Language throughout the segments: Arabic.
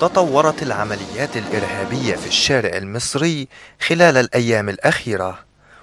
تطورت العمليات الإرهابية في الشارع المصري خلال الأيام الأخيرة،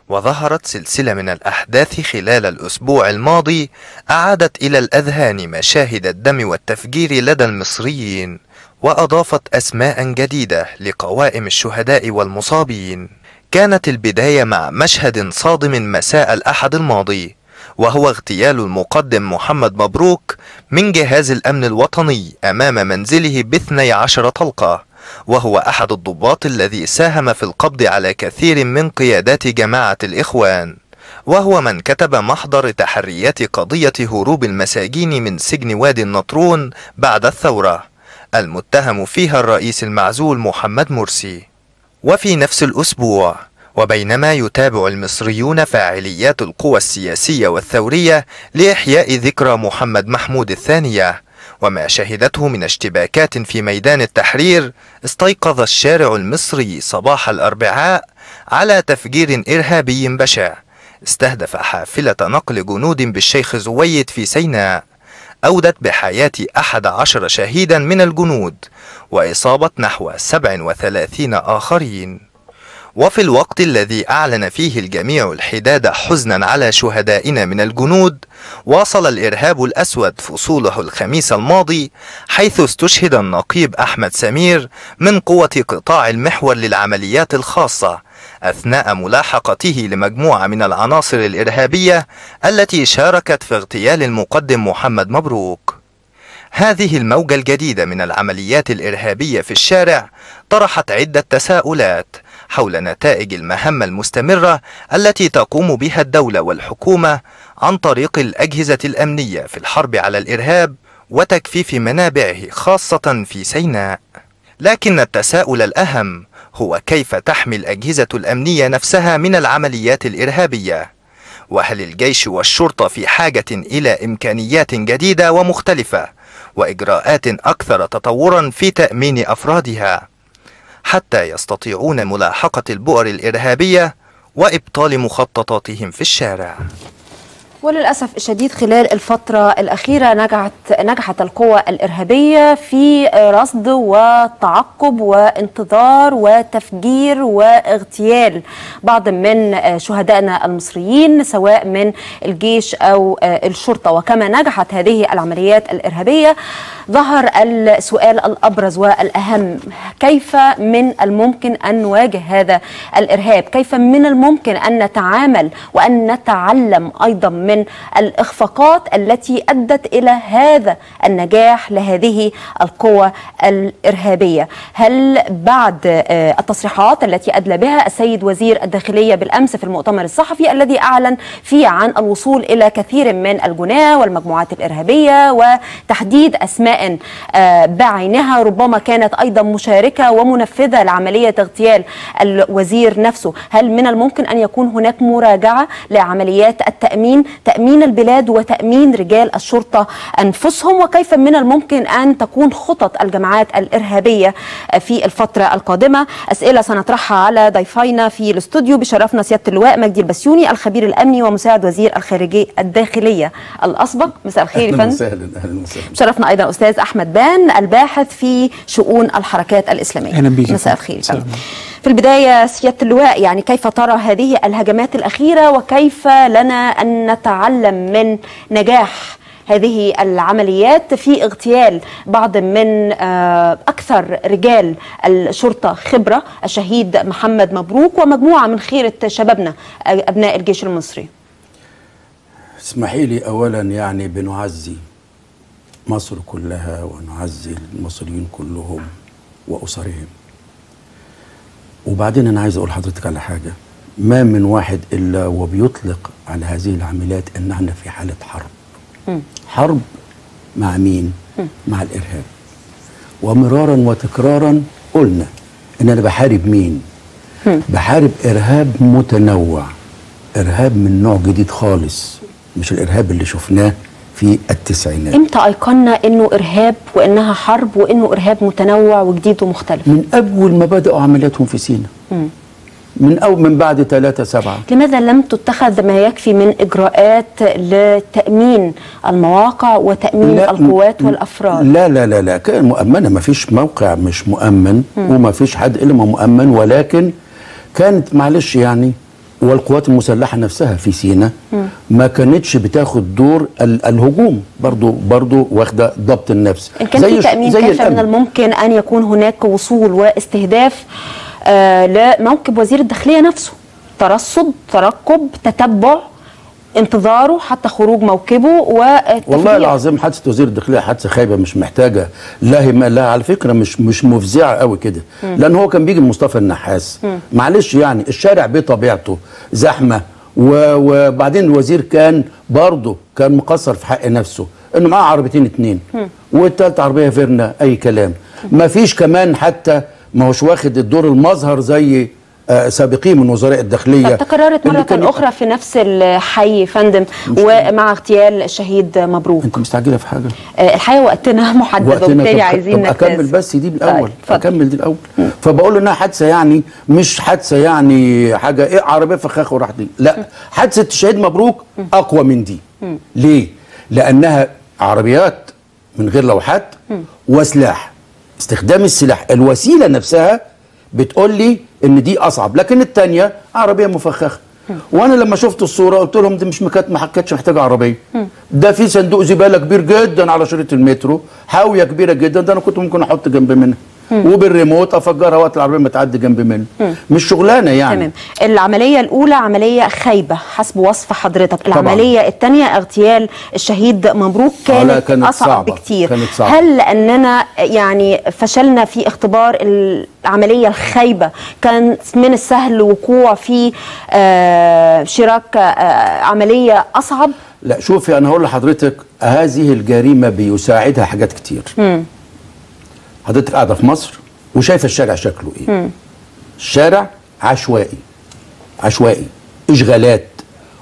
وظهرت سلسلة من الأحداث خلال الأسبوع الماضي أعادت إلى الأذهان مشاهد الدم والتفجير لدى المصريين، وأضافت أسماء جديدة لقوائم الشهداء والمصابين. كانت البداية مع مشهد صادم مساء الأحد الماضي، وهو اغتيال المقدم محمد مبروك من جهاز الأمن الوطني أمام منزله ب12 طلقة، وهو أحد الضباط الذي ساهم في القبض على كثير من قيادات جماعة الإخوان، وهو من كتب محضر تحريات قضية هروب المساجين من سجن وادي النطرون بعد الثورة، المتهم فيها الرئيس المعزول محمد مرسي. وفي نفس الأسبوع، وبينما يتابع المصريون فاعليات القوى السياسية والثورية لإحياء ذكرى محمد محمود الثانية وما شهدته من اشتباكات في ميدان التحرير، استيقظ الشارع المصري صباح الأربعاء على تفجير إرهابي بشع استهدف حافلة نقل جنود بالشيخ زويد في سيناء، أودت بحياة 11 شهيدا من الجنود وإصابة نحو 37 آخرين. وفي الوقت الذي أعلن فيه الجميع الحداد حزنا على شهدائنا من الجنود، واصل الإرهاب الأسود فصوله الخميس الماضي، حيث استشهد النقيب أحمد سمير من قوة قطاع المحور للعمليات الخاصة أثناء ملاحقته لمجموعة من العناصر الإرهابية التي شاركت في اغتيال المقدم محمد مبروك. هذه الموجة الجديدة من العمليات الإرهابية في الشارع طرحت عدة تساؤلات حول نتائج المهمة المستمرة التي تقوم بها الدولة والحكومة عن طريق الأجهزة الأمنية في الحرب على الإرهاب وتجفيف منابعه خاصة في سيناء. لكن التساؤل الأهم هو كيف تحمي الأجهزة الأمنية نفسها من العمليات الإرهابية؟ وهل الجيش والشرطة في حاجة إلى إمكانيات جديدة ومختلفة وإجراءات أكثر تطورا في تأمين أفرادها حتى يستطيعون ملاحقة البؤر الإرهابية وإبطال مخططاتهم في الشارع؟ وللأسف الشديد خلال الفترة الأخيرة نجحت القوى الإرهابية في رصد وتعقب وانتظار وتفجير واغتيال بعض من شهدائنا المصريين سواء من الجيش أو الشرطة. وكما نجحت هذه العمليات الإرهابية، ظهر السؤال الأبرز والأهم: كيف من الممكن أن نواجه هذا الإرهاب؟ كيف من الممكن أن نتعامل وأن نتعلم أيضا من الإخفاقات التي أدت إلى هذا النجاح لهذه القوى الإرهابية؟ هل بعد التصريحات التي أدلى بها السيد وزير الداخلية بالأمس في المؤتمر الصحفي الذي أعلن فيه عن الوصول إلى كثير من الجناه والمجموعات الإرهابية وتحديد أسماء بعينها ربما كانت أيضا مشاركة ومنفذة لعملية اغتيال الوزير نفسه، هل من الممكن أن يكون هناك مراجعة لعمليات تأمين البلاد وتأمين رجال الشرطة أنفسهم؟ وكيف من الممكن أن تكون خطط الجماعات الإرهابية في الفترة القادمة؟ أسئلة سنطرحها على ضيفينا في الاستوديو. بشرفنا سيادة اللواء مجدي البسيوني، الخبير الأمني ومساعد وزير الداخلية الأسبق. مساء الخير يا فندم. أهلا وسهلا. بشرفنا أيضا أستاذ أحمد بان، الباحث في شؤون الحركات الإسلامية. أهلا بيك. مساء الخير. في البداية سيادة اللواء، يعني كيف ترى هذه الهجمات الأخيرة وكيف لنا أن نتعلم من نجاح هذه العمليات في اغتيال بعض من أكثر رجال الشرطة خبرة، الشهيد محمد مبروك ومجموعة من خيرة شبابنا أبناء الجيش المصري؟ اسمحي لي أولا يعني بنعزي مصر كلها ونعزي المصريين كلهم وأسرهم. وبعدين أنا عايز أقول لحضرتك على حاجة: ما من واحد إلا وبيطلق على هذه العمليات إن احنا في حالة حرب. حرب مع مين؟ مع الإرهاب. ومرارا وتكرارا قلنا إن أنا بحارب مين؟ بحارب إرهاب متنوع، إرهاب من نوع جديد خالص، مش الإرهاب اللي شفناه في التسعينات. امتى ايقنا انه ارهاب وانها حرب وانه ارهاب متنوع وجديد ومختلف؟ من اول ما بداوا عملياتهم في سيناء. من بعد 3/7. لماذا لم تتخذ ما يكفي من إجراءات لتأمين المواقع وتأمين القوات والأفراد؟ لا لا لا لا، كان مؤمنة، ما فيش موقع مش مؤمن وما فيش حد إلا ما مؤمن، ولكن كانت معلش يعني، والقوات المسلحة نفسها في سيناء ما كانتش بتاخد دور الهجوم، برضو واخدة ضبط النفس. إن كان في تأمين كافي من الممكن أن يكون هناك وصول واستهداف لموكب وزير الداخلية نفسه، ترصد، ترقب، تتبع، انتظاره حتى خروج موكبه والتفجير. والله العظيم حادثة وزير الداخلية حادثة خايبة، مش محتاجة، لا على فكرة مش مفزعة قوي كده، لأن هو كان بيجي من مصطفى النحاس، معلش يعني الشارع بطبيعته زحمة، وبعدين الوزير كان برضه كان مقصر في حق نفسه إنه معاه عربيتين 2 والتالتة عربية فيرنا أي كلام، مفيش كمان حتى ما هوش واخد الدور المظهر زي سابقين من وزراء الداخلية. تكررت مرة أخرى في نفس الحي فندم ومع اغتيال الشهيد مبروك. أنت مستعجلة في حاجة؟ الحقيقة وقتنا محدد وبالتالي عايزين نكتاز. أكمل بس دي بالأول، أكمل دي الأول. فبقول له إنها حادثة يعني، مش حادثة يعني حاجة إيه عربية فخاخ وراح دي، لا حادثة الشهيد مبروك أقوى من دي. ليه؟ لأنها عربيات من غير لوحات وسلاح، استخدام السلاح، الوسيلة نفسها بتقول لي ان دي اصعب، لكن الثانيه عربيه مفخخه. وانا لما شفت الصوره قلت لهم دي مش ما كانتش محتاجه عربيه، ده في صندوق زباله كبير جدا على شريط المترو، حاويه كبيره جدا، ده انا كنت ممكن احط جنب منها وبالريموت افجرها وقت العربيه ما تعدي جنب منه، مش شغلانه يعني. تمام، العمليه الاولى عمليه خايبه حسب وصف حضرتك، العمليه الثانيه اغتيال الشهيد مبروك كانت اصعب بكتير، هل لاننا يعني فشلنا في اختبار العمليه الخايبه كان من السهل وقوع في شراكه عمليه اصعب؟ لا شوفي، انا هقول لحضرتك هذه الجريمه بيساعدها حاجات كتير. حضرتك قاعده في مصر وشايفه الشارع شكله ايه؟ الشارع عشوائي، اشغالات،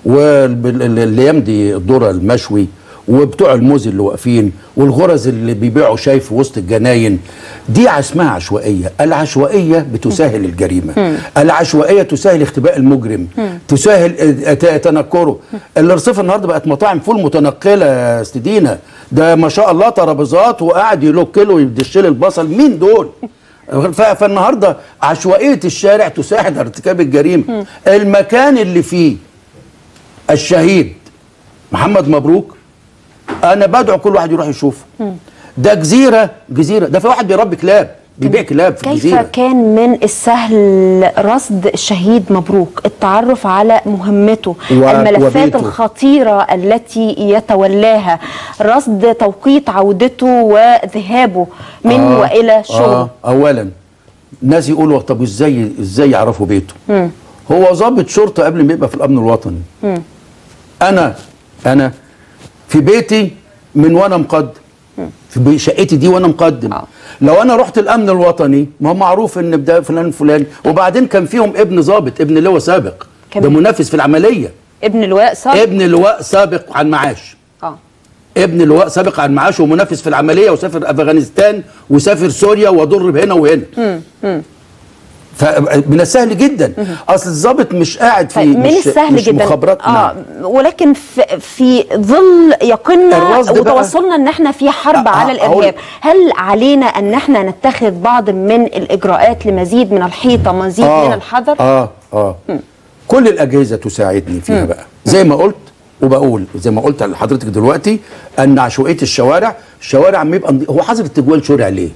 واللي يمضي الذره المشوي، وبتوع الموز اللي واقفين، والغرز اللي بيبيعوا شاي في وسط الجناين، دي اسمها عشوائيه. العشوائيه بتسهل الجريمه، العشوائيه تسهل اختباء المجرم، تسهل تنكره. الرصيف النهارده بقت مطاعم فول متنقله يا أستاذ دينا، ده ما شاء الله ترابيزات وقاعد يلوكل ويدشيل البصل، مين دول؟ فالنهارده عشوائيه الشارع تساعد على ارتكاب الجريمه. المكان اللي فيه الشهيد محمد مبروك انا بدعو كل واحد يروح يشوفه، ده جزيره، ده في واحد بيربي كلاب، بيبيع كلاب في الجزيره. كيف كان من السهل رصد الشهيد مبروك، التعرف على مهمته، الملفات الخطيره التي يتولاها، رصد توقيت عودته وذهابه من والى شغله؟ اولا ناس يقولوا طب ازاي يعرفوا بيته؟ هو ضابط شرطه قبل ما يبقى في الامن الوطني. انا في بيتي من وانا مقدم، في شقتي دي وانا مقدم، لو انا رحت الامن الوطني ما هو معروف ان ده فلان فلان، وبعدين كان فيهم ابن ضابط، ابن لواء سابق، ده منافس في العمليه، ابن لواء سابق عن معاش، ابن لواء سابق عن معاش ومنافس في العمليه، وسافر افغانستان وسافر سوريا وضرب هنا وهنا. فمن السهل جدا، اصل الضابط مش قاعد في مش مخابرات، ولكن في ظل يقيننا وتوصلنا ان احنا في حرب على الارهاب، هل علينا ان احنا نتخذ بعض من الاجراءات لمزيد من الحيطه، مزيد من الحذر؟ كل الاجهزه تساعدني فيها بقى، زي ما قلت وبقول، زي ما قلت لحضرتك دلوقتي، ان عشوائيه الشوارع بيبقى هو حظر التجوال شرع ليه؟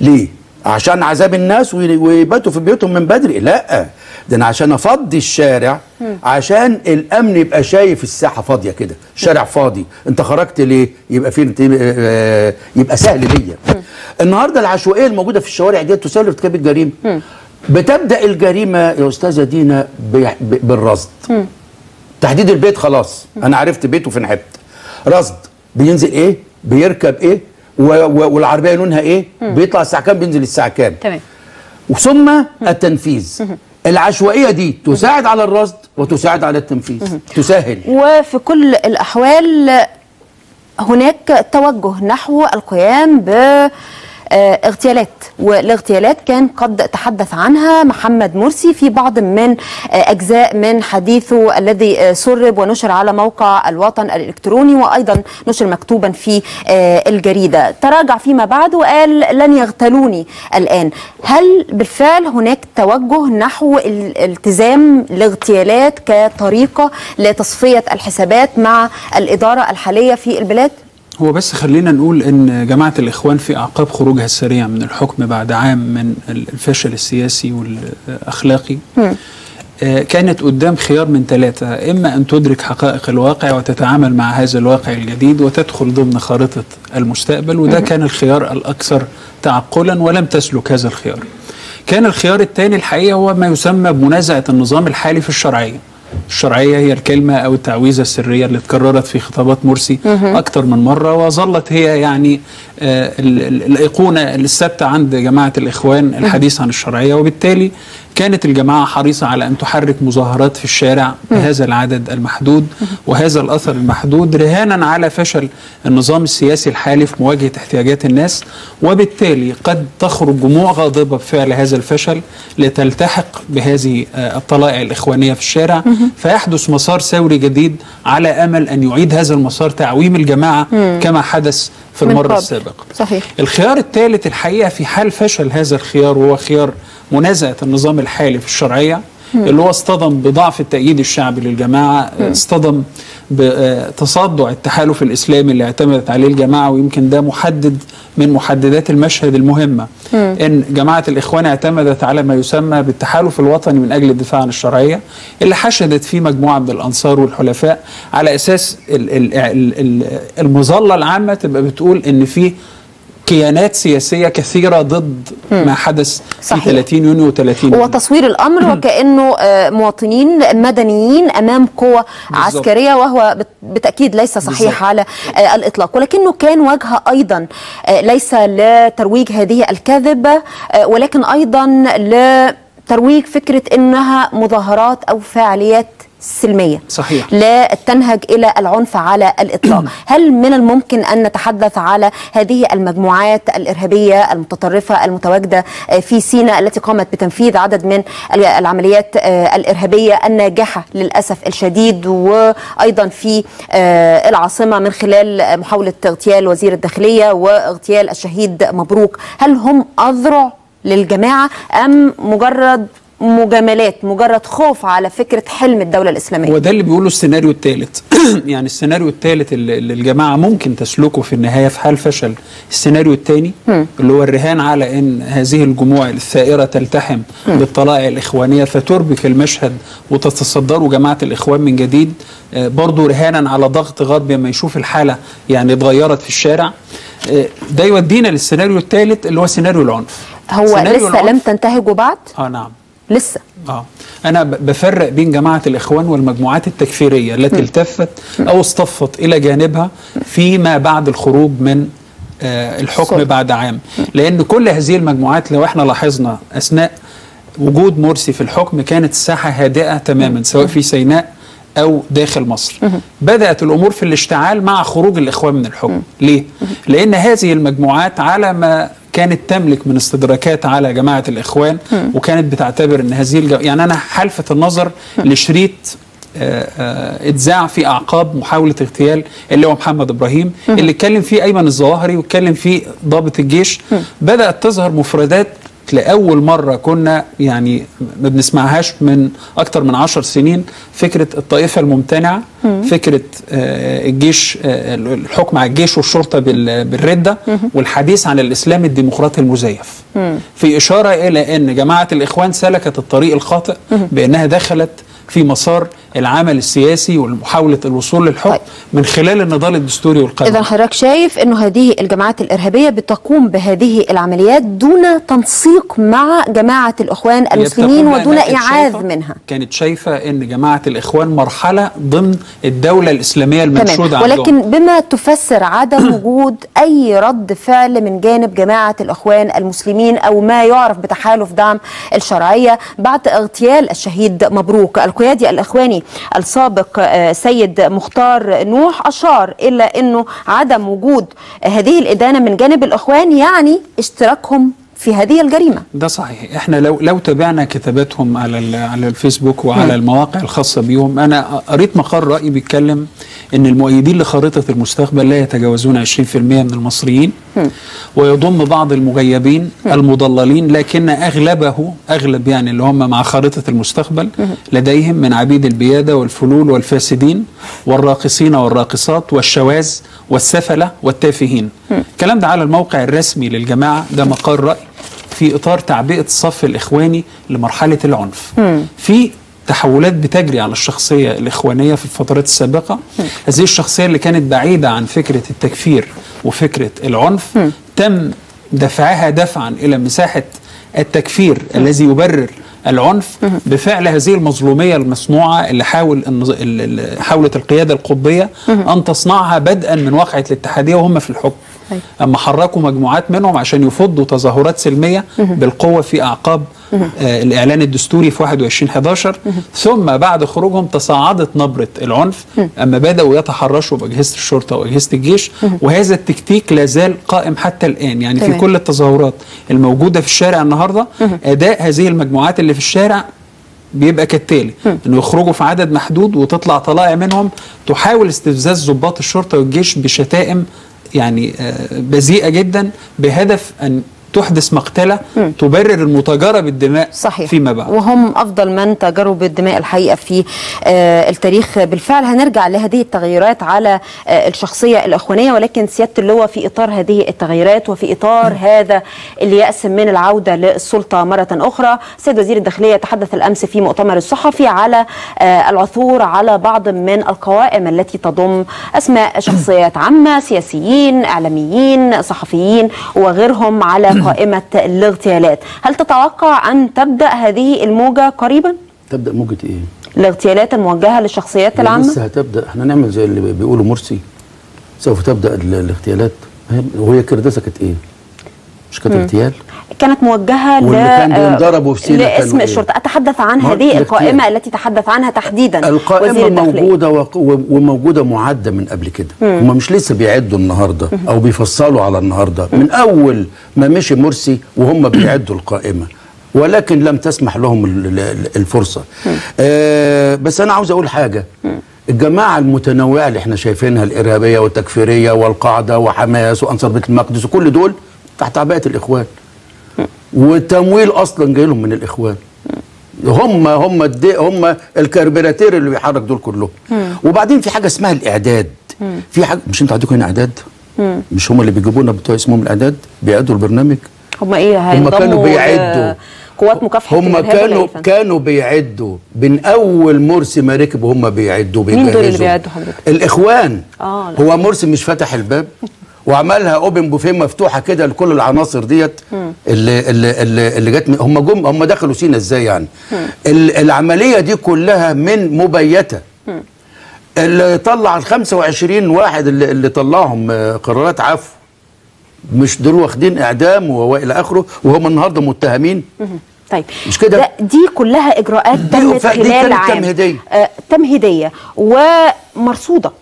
ليه؟ عشان عذاب الناس ويباتوا في بيوتهم من بدري؟ لا، ده انا عشان افضي الشارع، عشان الامن يبقى شايف الساحه فاضيه كده، الشارع فاضي، انت خرجت ليه؟ يبقى فين؟ يبقى سهل ليا. النهارده العشوائيه الموجوده في الشوارع دي تسهل ارتكاب الجريمه. بتبدا الجريمه يا استاذه دينا بالرصد. تحديد البيت، خلاص انا عرفت بيته فين، حبت رصد، بينزل ايه؟ بيركب ايه؟ والعربيه لونها ايه؟ بيطلع الساعه كام؟ بينزل الساعه كام؟ تمام. ثم التنفيذ. العشوائيه دي تساعد على الرصد وتساعد على التنفيذ، تسهل. وفي كل الاحوال هناك توجه نحو القيام ب اغتيالات، والاغتيالات كان قد تحدث عنها محمد مرسي في بعض من أجزاء من حديثه الذي سرب ونشر على موقع الوطن الإلكتروني وأيضا نشر مكتوبا في الجريدة. تراجع فيما بعد وقال لن يغتالوني الآن. هل بالفعل هناك توجه نحو الالتزام لاغتيالات كطريقة لتصفية الحسابات مع الإدارة الحالية في البلاد؟ هو بس خلينا نقول ان جماعة الإخوان في أعقاب خروجها السريع من الحكم بعد عام من الفشل السياسي والأخلاقي كانت قدام خيار من ثلاثة: إما أن تدرك حقائق الواقع وتتعامل مع هذا الواقع الجديد وتدخل ضمن خارطة المستقبل، وده كان الخيار الأكثر تعقلا ولم تسلك هذا الخيار. كان الخيار الثاني الحقيقة هو ما يسمى بمنازعة النظام الحالي في الشرعية. الشرعية هي الكلمة أو التعويذة السرية اللي اتكررت في خطابات مرسي أكتر من مرة، وظلت هي يعني الأيقونة الثابتة عند جماعة الإخوان الحديث عن الشرعية. وبالتالي كانت الجماعة حريصة على أن تحرك مظاهرات في الشارع بهذا العدد المحدود وهذا الأثر المحدود رهانا على فشل النظام السياسي الحالي في مواجهة احتياجات الناس، وبالتالي قد تخرج جموع غاضبة بفعل هذا الفشل لتلتحق بهذه الطلائع الإخوانية في الشارع، فيحدث مسار ثوري جديد على أمل أن يعيد هذا المسار تعويم الجماعة كما حدث في المرة السابقة. صحيح. الخيار الثالث الحقيقة في حال فشل هذا الخيار وهو خيار منازعة النظام الحالي في الشرعية اللي هو اصطدم بضعف التأييد الشعبي للجماعة، اصطدم بتصدع التحالف الإسلامي اللي اعتمدت عليه الجماعة، ويمكن ده محدد من محددات المشهد المهمة إن جماعة الإخوان اعتمدت على ما يسمى بالتحالف الوطني من أجل الدفاع عن الشرعية اللي حشدت فيه مجموعة من الأنصار والحلفاء على أساس المظلة العامة تبقى بتقول إن فيه كيانات سياسية كثيرة ضد ما حدث في 30 يونيو و30 وتصوير الأمر وكأنه مواطنين مدنيين أمام قوة عسكرية، وهو بالتأكيد ليس صحيح على الإطلاق، ولكنه كان وجهة أيضا ليس لترويج هذه الكذبة ولكن أيضا لترويج فكرة أنها مظاهرات أو فعاليات سلمية. صحيح. لا تنهج إلى العنف على الإطلاق. هل من الممكن أن نتحدث على هذه المجموعات الإرهابية المتطرفة المتواجدة في سيناء التي قامت بتنفيذ عدد من العمليات الإرهابية الناجحة للأسف الشديد، وأيضا في العاصمة من خلال محاولة اغتيال وزير الداخلية واغتيال الشهيد مبروك؟ هل هم أذرع للجماعة أم مجرد مجاملات، مجرد خوف على فكرة حلم الدولة الإسلامية؟ وده اللي بيقوله السيناريو الثالث. يعني السيناريو الثالث اللي الجماعة ممكن تسلكه في النهاية في حال فشل السيناريو الثاني اللي هو الرهان على أن هذه الجموع الثائرة تلتحم بالطلائع الإخوانية فتربك المشهد وتتصدره جماعة الإخوان من جديد، برضو رهانا على ضغط غربي ما يشوف الحالة يعني اتغيرت في الشارع. ده يودينا للسيناريو الثالث اللي هو سيناريو العنف. هو لسه العنف لم تنتهجه بعد؟ نعم لسه. أنا بفرق بين جماعة الإخوان والمجموعات التكفيرية التي التفت أو اصطفت إلى جانبها فيما بعد الخروج من الحكم بعد عام، لأن كل هذه المجموعات لو احنا لاحظنا أثناء وجود مرسي في الحكم كانت الساحة هادئة تماما سواء في سيناء أو داخل مصر. بدأت الأمور في الاشتعال مع خروج الإخوان من الحكم. ليه؟ لأن هذه المجموعات على ما كانت تملك من استدراكات على جماعة الإخوان وكانت بتعتبر أن هذه يعني أنا حلفت النظر لشريط اتذاع في أعقاب محاولة اغتيال اللي هو محمد إبراهيم اللي اتكلم فيه أيمن الظواهري واتكلم فيه ضابط الجيش، بدأت تظهر مفردات لأول مرة كنا يعني ما بنسمعهاش من أكتر من 10 سنين، فكرة الطائفة الممتنعة، فكرة الجيش، الحكم على الجيش والشرطة بالردة، والحديث عن الإسلام الديمقراطي المزيف، في إشارة إلى أن جماعة الإخوان سلكت الطريق الخاطئ بأنها دخلت في مسار العمل السياسي والمحاولة الوصول للحكم من خلال النضال الدستوري والقانون. إذا حضرتك شايف أنه هذه الجماعات الإرهابية بتقوم بهذه العمليات دون تنسيق مع جماعة الإخوان المسلمين ودون إعاذ منها. كانت شايفة أن جماعة الإخوان مرحلة ضمن الدولة الإسلامية المنشودة عندهم، ولكن بما تفسر عدم وجود أي رد فعل من جانب جماعة الإخوان المسلمين أو ما يعرف بتحالف دعم الشرعية بعد اغتيال الشهيد مبروك، القيادي الإخواني السابق سيد مختار نوح أشار إلى أنه عدم وجود هذه الإدانة من جانب الإخوان يعني اشتراكهم في هذه الجريمة. ده صحيح. احنا لو تابعنا كتاباتهم على الفيسبوك وعلى المواقع الخاصة بيهم، انا قريت مقال رأي بيتكلم ان المؤيدين لخريطة المستقبل لا يتجاوزون 20% من المصريين، ويضم بعض المغيبين المضللين، لكن اغلب يعني اللي هم مع خريطة المستقبل لديهم من عبيد البيادة والفلول والفاسدين والراقصين والراقصات والشواذ والسفلة والتافهين. الكلام ده على الموقع الرسمي للجماعة، ده مقال رأي في إطار تعبئة الصف الإخواني لمرحلة العنف. في تحولات بتجري على الشخصية الإخوانية في الفترات السابقة. هذه الشخصية اللي كانت بعيدة عن فكرة التكفير وفكرة العنف تم دفعها دفعا إلى مساحة التكفير الذي يبرر العنف بفعل هذه المظلومية المصنوعة اللي حاولت القيادة القطبية أن تصنعها بدءا من وقعة الاتحادية وهم في الحكم. أما حركوا مجموعات منهم عشان يفضوا تظاهرات سلمية بالقوة في أعقاب الإعلان الدستوري في 21/11، ثم بعد خروجهم تصاعدت نبرة العنف أما بدأوا يتحرشوا بأجهزة الشرطة وأجهزة الجيش، وهذا التكتيك لا زال قائم حتى الآن. يعني في كل التظاهرات الموجودة في الشارع النهاردة أداء هذه المجموعات اللي في الشارع بيبقى كالتالي: انه يخرجوا في عدد محدود وتطلع طلائع منهم تحاول استفزاز ضباط الشرطة والجيش بشتائم يعني بذيئة جدا بهدف أن تحدث مقتلة تبرر المتاجرة بالدماء. صحيح. فيما بعد، وهم أفضل من تاجروا بالدماء الحقيقة في التاريخ. بالفعل هنرجع لهذه التغيرات على الشخصية الإخوانية، ولكن سيادة اللواء في إطار هذه التغيرات وفي إطار هذا اللي يأسم من العودة للسلطة مرة أخرى، سيد وزير الداخلية تحدث الأمس في مؤتمر الصحفي على العثور على بعض من القوائم التي تضم أسماء شخصيات عامة، سياسيين، إعلاميين، صحفيين وغيرهم، على قائمة الاغتيالات. هل تتوقع أن تبدأ هذه الموجة قريبا؟ تبدأ موجة إيه؟ الاغتيالات الموجهة للشخصيات العامة؟ لسه هتبدأ. احنا نعمل زي اللي بيقولوا مرسي، سوف تبدأ الاغتيالات. وهي كرداسة كانت إيه؟ مش كانت اغتيال؟ كانت موجهة لاسم الشرطة. أتحدث عن هذه القائمة التي تحدث عنها تحديدا القائمة موجودة وموجودة معدة من قبل كده. هم مش لسه بيعدوا النهاردة أو بيفصلوا على النهاردة، من أول ما مشي مرسي وهم بيعدوا القائمة، ولكن لم تسمح لهم الفرصة. بس أنا عاوز أقول حاجة: الجماعة المتنوعة اللي احنا شايفينها، الإرهابية والتكفيرية والقاعدة وحماس وأنصار بيت المقدس، وكل دول تحت عباءة الإخوان، والتمويل اصلا جاي لهم من الإخوان. هم الكربراتير اللي بيحرك دول كلهم. وبعدين في حاجه اسمها الاعداد. في حاجه، مش انتوا عندكم هنا اعداد؟ مش هم اللي بيجيبوا لنا بتوع اسمهم الاعداد بيعدوا البرنامج؟ هم ايه؟ هم كانوا بيعدوا قوات مكافحه الارهاب. هم كانوا بيعدوا من اول مرسي ما ركب، هم بيعدوا. مين دول اللي بيعدوا حضرتك؟ الاخوان. هو مرسي مش فتح الباب وعملها اوبن بوفيه مفتوحه كده لكل العناصر ديت اللي جت؟ هم دخلوا سينا ازاي يعني؟ العمليه دي كلها من مبيته. اللي طلع ال 25 واحد اللي طلعهم قرارات عفو، مش دول واخدين اعدام والى اخره، وهم النهارده متهمين. طيب، مش كده؟ دي كلها اجراءات تمت خلال عام، تمهيديه تمهيديه ومرصوده.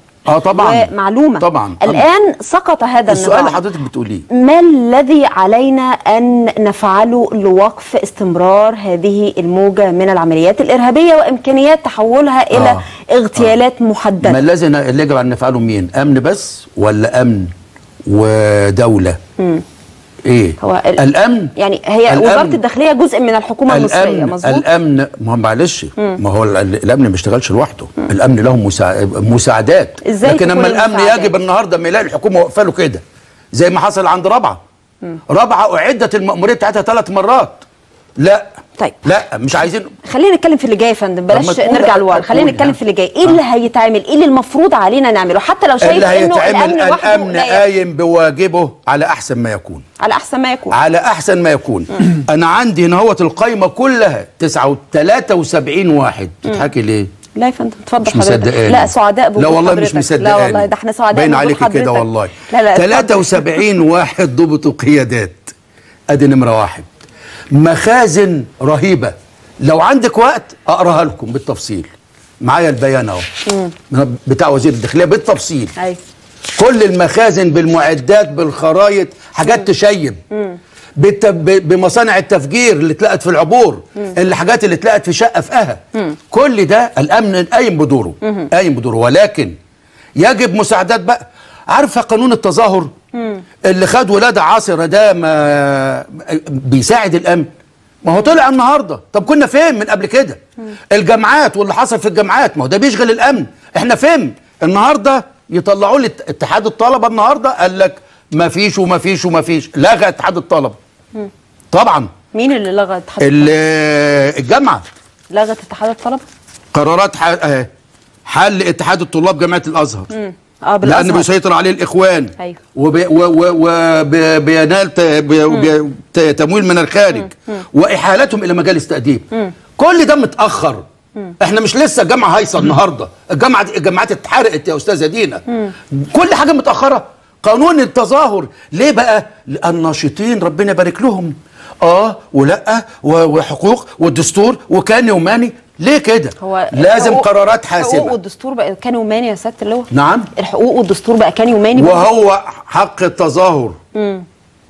طبعا معلومة. طبعا الآن سقط هذا السؤال اللي حضرتك بتقوليه. ما الذي علينا أن نفعله لوقف استمرار هذه الموجة من العمليات الإرهابية وإمكانيات تحولها إلى اغتيالات محددة؟ ما اللي يجب أن نفعله مين؟ أمن بس، ولا أمن ودولة؟ إيه هو الأمن؟ يعني هي وزارة الداخلية جزء من الحكومة المصرية، مظبوط؟ الأمن، ما معلش، ما هو الأمن ما بيشتغلش لوحده. الأمن له مساعدات. لكن أما الأمن يجب النهارده ما يلاقي الحكومة واقفة له كده، زي ما حصل عند رابعة. رابعة أعدت المأمورية بتاعتها 3 مرات. لا طيب، لا مش عايزين. خلينا نتكلم في اللي جاي يا فندم، بلاش نرجع لورا، خلينا نتكلم في اللي جاي. ايه اللي هيتعمل؟ ايه اللي المفروض علينا نعمله؟ حتى لو شايف انه الامن قايم بواجبه على احسن ما يكون، على احسن ما يكون، على احسن ما يكون. انا عندي هنا اهوت القايمه كلها 73 واحد. تضحكي ليه؟ لا يا فندم اتفضل حضرتك. مش مصدقاني؟ لا، سعداء بوجود حضرتك. لا والله مش مصدقاني. لا والله، ده احنا سعداء باين عليك كده والله. لا لا، 73 واحد ضبطوا قيادات. ادي نمره 1. مخازن رهيبة لو عندك وقت اقراها لكم بالتفصيل. معايا البيان اهو بتاع وزير الداخليه بالتفصيل. أي. كل المخازن بالمعدات بالخرايط حاجات تشيب. بمصانع التفجير اللي اتلقت في العبور، الحاجات اللي اتلقت في شقه في قها، كل ده الامن قايم بدوره، قايم بدوره، ولكن يجب مساعدات بقى. عارفه قانون التظاهر اللي خد ولاده عاصره ده ما بيساعد الامن؟ ما هو طلع النهارده، طب كنا فين من قبل كده؟ الجامعات واللي حصل في الجامعات ما هو ده بيشغل الامن، احنا فين؟ النهارده يطلعوا لي اتحاد الطلبه النهارده قال لك ما فيش وما فيش وما فيش، لغى اتحاد الطلبه. طبعا مين اللي لغى اتحاد الطلبه؟ الجامعه لغت اتحاد الطلبه؟ قرارات حل اتحاد الطلاب جامعه الازهر. لأن بيسيطر عليه الإخوان. أيوة. وبينال تمويل من الخارج وإحالتهم إلى مجالس تأديب. كل ده متأخر. إحنا مش لسه الجامعة هايصة النهاردة، الجامعات اتحرقت يا أستاذة دينا. كل حاجة متأخرة. قانون التظاهر ليه بقى؟ الناشطين ربنا يبارك لهم ولأ وحقوق والدستور وكان يوماني. ليه كده؟ لازم قرارات حاسمه. الحقوق والدستور بقى كان يوماني يا سياده اللواء. نعم، الحقوق والدستور بقى كان يوماني، وهو حق التظاهر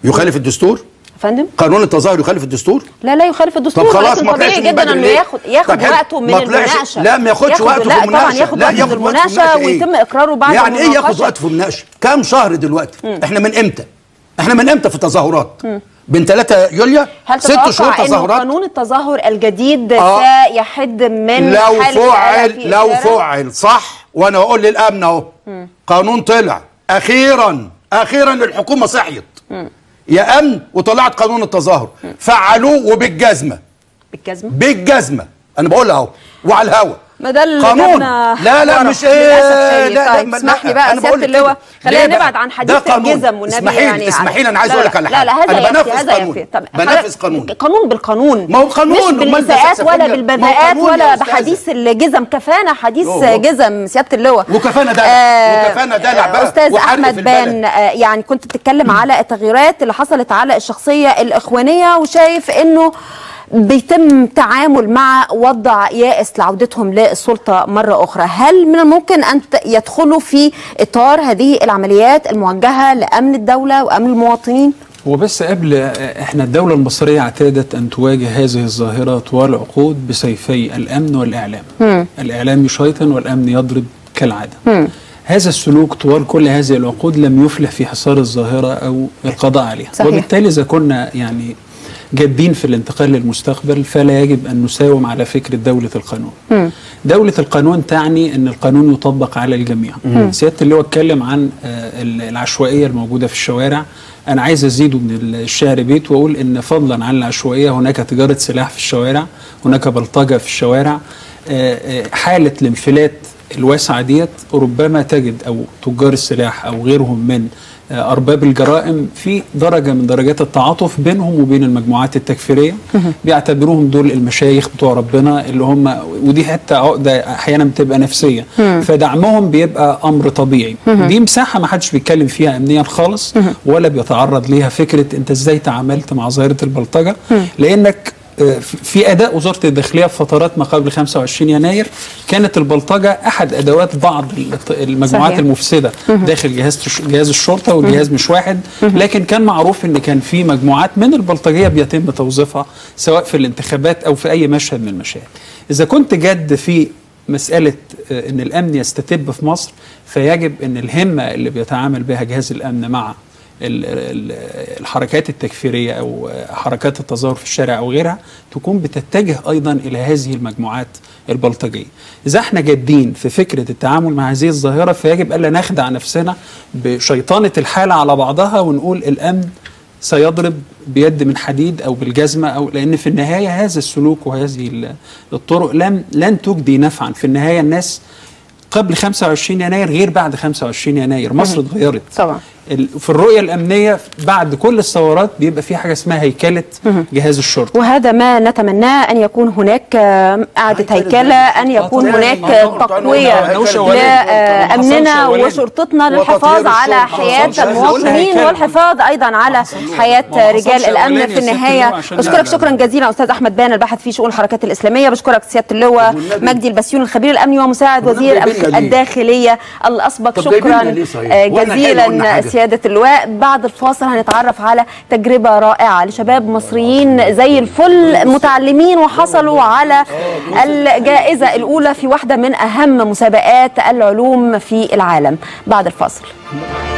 يخالف الدستور يا فندم؟ قانون التظاهر يخالف الدستور؟ لا لا يخالف الدستور. طب خلاص ما طلعش جدا انه ياخد وقته من المناقشه. لا ما ياخدش وقته في المناقشه، طبعا ياخد وقته في المناقشه ويتم اقراره بعد يعني المناقشه. يعني ايه ياخد وقته في المناقشه؟ كام شهر دلوقتي؟ احنا من امتى؟ احنا من امتى في تظاهرات؟ بين 3 يوليو 6 شهور تظاهرات. قانون التظاهر الجديد سيحد من لو فعل صح. وانا اقول للامن اهو، قانون طلع اخيرا الحكومه صحيت يا امن وطلعت قانون التظاهر. فعلوه وبالجزمه بالجزمه انا بقول اهو وعلى الهوا. ما ده اللي قانون. لا مش ايه. طيب اسمح لي بقى يا سياده اللواء، خلينا نبعد عن حديث الجزم والنبي. اسمحي لي انا عايز اقول لك على حاجه. بنفذ قانون. قانون بالقانون، ما هو قانون مش بالإساءات ولا بالبذاءات ولا بحديث الجزم. كفانا حديث جزم سياده اللواء، وكفانا دلع بقى. استاذ احمد بان، يعني كنت بتتكلم على التغييرات اللي حصلت على الشخصيه الاخوانيه، وشايف انه بيتم تعامل مع وضع يائس لعودتهم للسلطة مرة أخرى. هل من الممكن أن يدخلوا في إطار هذه العمليات الموجهة لأمن الدولة وأمن المواطنين؟ هو بس قبل، احنا الدولة المصرية اعتادت أن تواجه هذه الظاهرة طوال عقود بسيفي الأمن والإعلام. الإعلام يشيطن والأمن يضرب كالعادة. هذا السلوك طوال كل هذه العقود لم يفلح في حصار الظاهرة أو القضاء عليها. صحيح. وبالتالي إذا كنا يعني جادين في الانتقال للمستقبل، فلا يجب أن نساوم على فكرة دولة القانون. دولة القانون تعني أن القانون يطبق على الجميع. سيادة اللي هو اتكلم عن العشوائية الموجودة في الشوارع. أنا عايز أزيده من الشعر بيت وأقول إن فضلا عن العشوائية هناك تجارة سلاح في الشوارع، هناك بلطجة في الشوارع. حالة الانفلات الواسعة ديت ربما تجد أو تجار السلاح أو غيرهم من أرباب الجرائم في درجة من درجات التعاطف بينهم وبين المجموعات التكفيرية. بيعتبروهم دول المشايخ بتوع ربنا اللي هم، ودي حتى عقدة أحيانا بتبقى نفسية، فدعمهم بيبقى أمر طبيعي. دي مساحة ما حدش بيتكلم فيها أمنيا خالص، ولا بيتعرض ليها فكرة أنت إزاي تعاملت مع ظاهرة البلطجة، لأنك في أداء وزارة الداخلية في فترات ما قبل 25 يناير كانت البلطجة أحد أدوات بعض المجموعات. صحيح. المفسدة داخل جهاز الشرطة، والجهاز مش واحد، لكن كان معروف إن كان في مجموعات من البلطجية بيتم توظيفها سواء في الانتخابات أو في أي مشهد من المشاهد. إذا كنت جاد في مسألة إن الأمن يستتب في مصر، فيجب إن الهمة اللي بيتعامل بها جهاز الأمن مع الحركات التكفيرية أو حركات التظاهر في الشارع أو غيرها تكون بتتجه أيضا إلى هذه المجموعات البلطجية. إذا احنا جادين في فكرة التعامل مع هذه الظاهرة، فيجب ألا نخدع نفسنا بشيطانة الحالة على بعضها ونقول الأمن سيضرب بيد من حديد أو بالجزمة، أو لأن في النهاية هذا السلوك وهذه الطرق لن تجدي نفعا. في النهاية الناس قبل 25 يناير غير بعد 25 يناير. مصر اتغيرت طبعا. في الرؤية الأمنية بعد كل الثورات بيبقى في حاجة اسمها هيكلة جهاز الشرطة، وهذا ما نتمناه أن يكون هناك قاعدة هيكلة، أن يكون هناك تقوية لأمننا وشرطتنا للحفاظ على حياة المواطنين والحفاظ أيضا على حياة رجال الأمن. في النهاية بشكرك شكرا جزيلا أستاذ أحمد بان الباحث في شؤون الحركات الإسلامية، بشكرك سيادة اللواء مجدي البسيوني الخبير الأمني ومساعد وزير الداخلية الأسبق، شكرا جزيلا سيادة اللواء. بعد الفاصل هنتعرف على تجربة رائعة لشباب مصريين زي الفل متعلمين وحصلوا على الجائزة الأولى في واحدة من أهم مسابقات العلوم في العالم. بعد الفاصل.